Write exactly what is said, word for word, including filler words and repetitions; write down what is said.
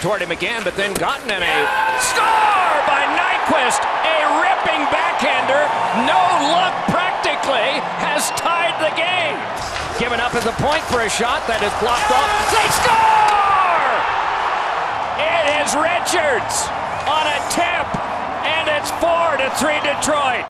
toward him again, but then gotten in a score by Nyquist. A ripping backhander, no look practically, has tied the game. Given up at the point for a shot that is blocked off. They score! It is Richards on a tip, and it's four to three Detroit.